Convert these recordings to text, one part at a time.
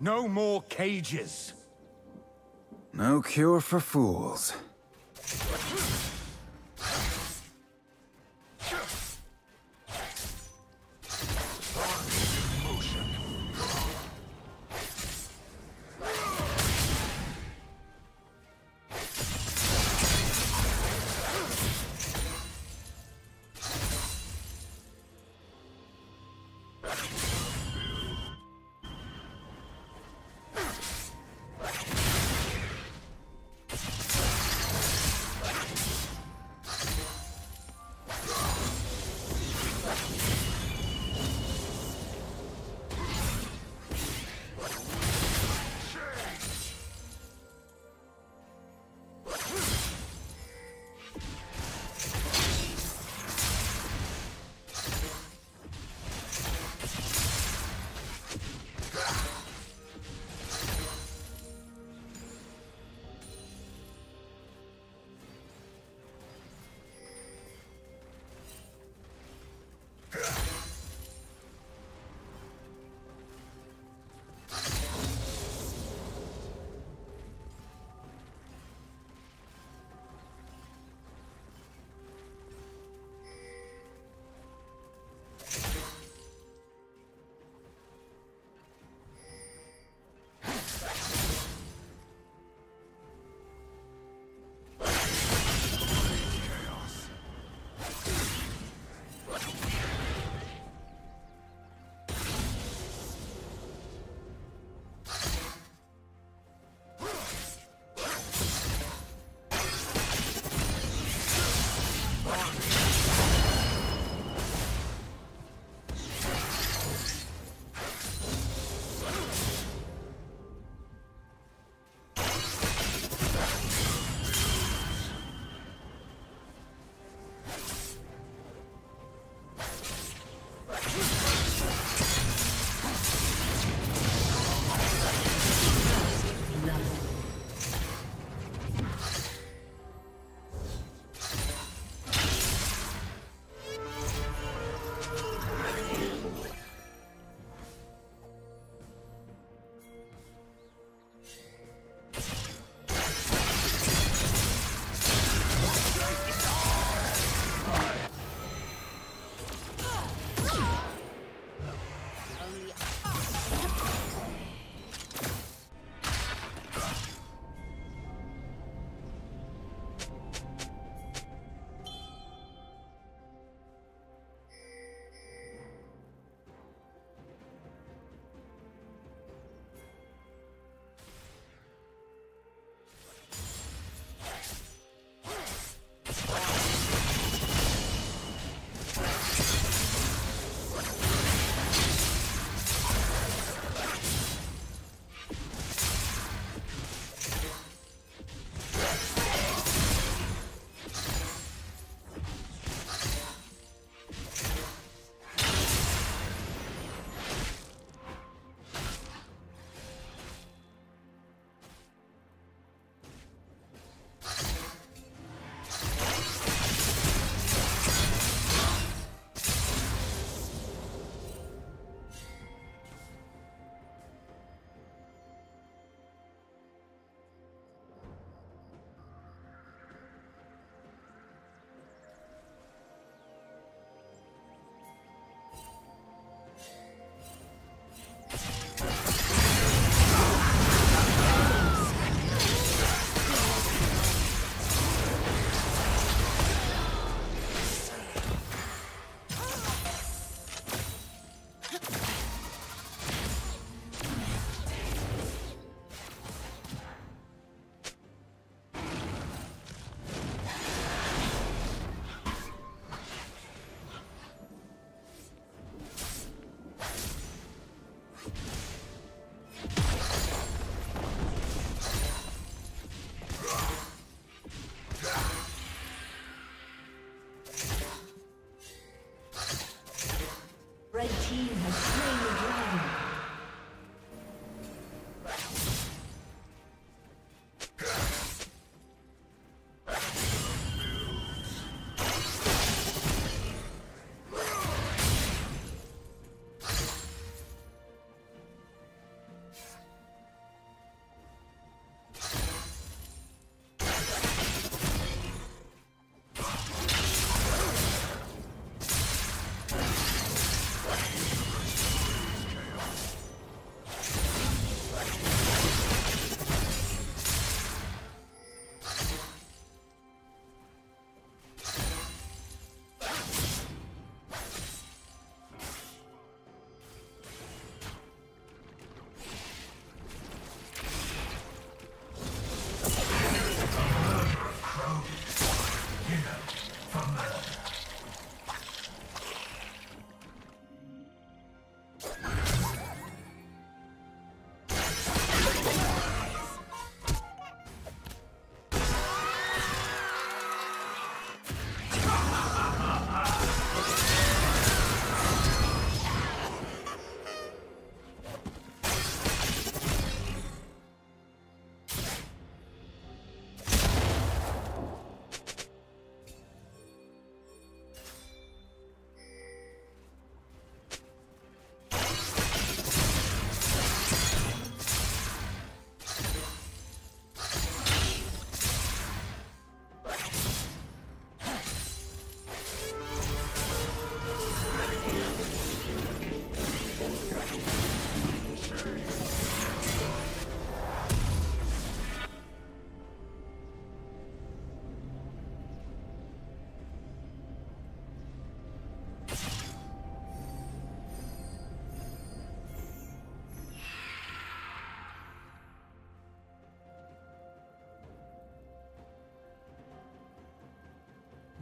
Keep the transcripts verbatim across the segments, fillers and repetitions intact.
No more cages. No cure for fools.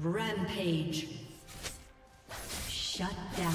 Rampage. Shut down.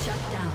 Shut down.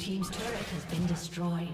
team's turret has been destroyed.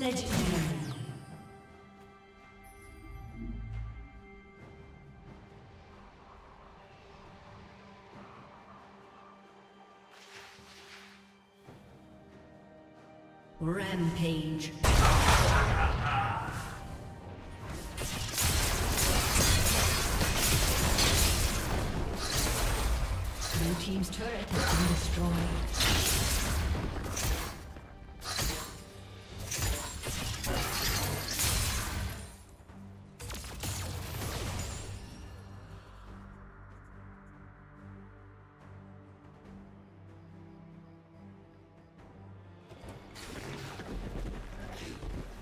Legendary. Rampage. Blue team's turret has been destroyed.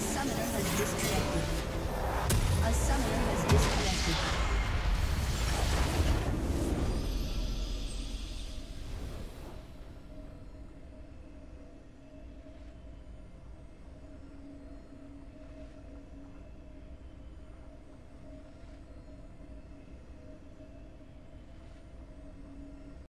Summoner has disconnected. A summoner has disconnected.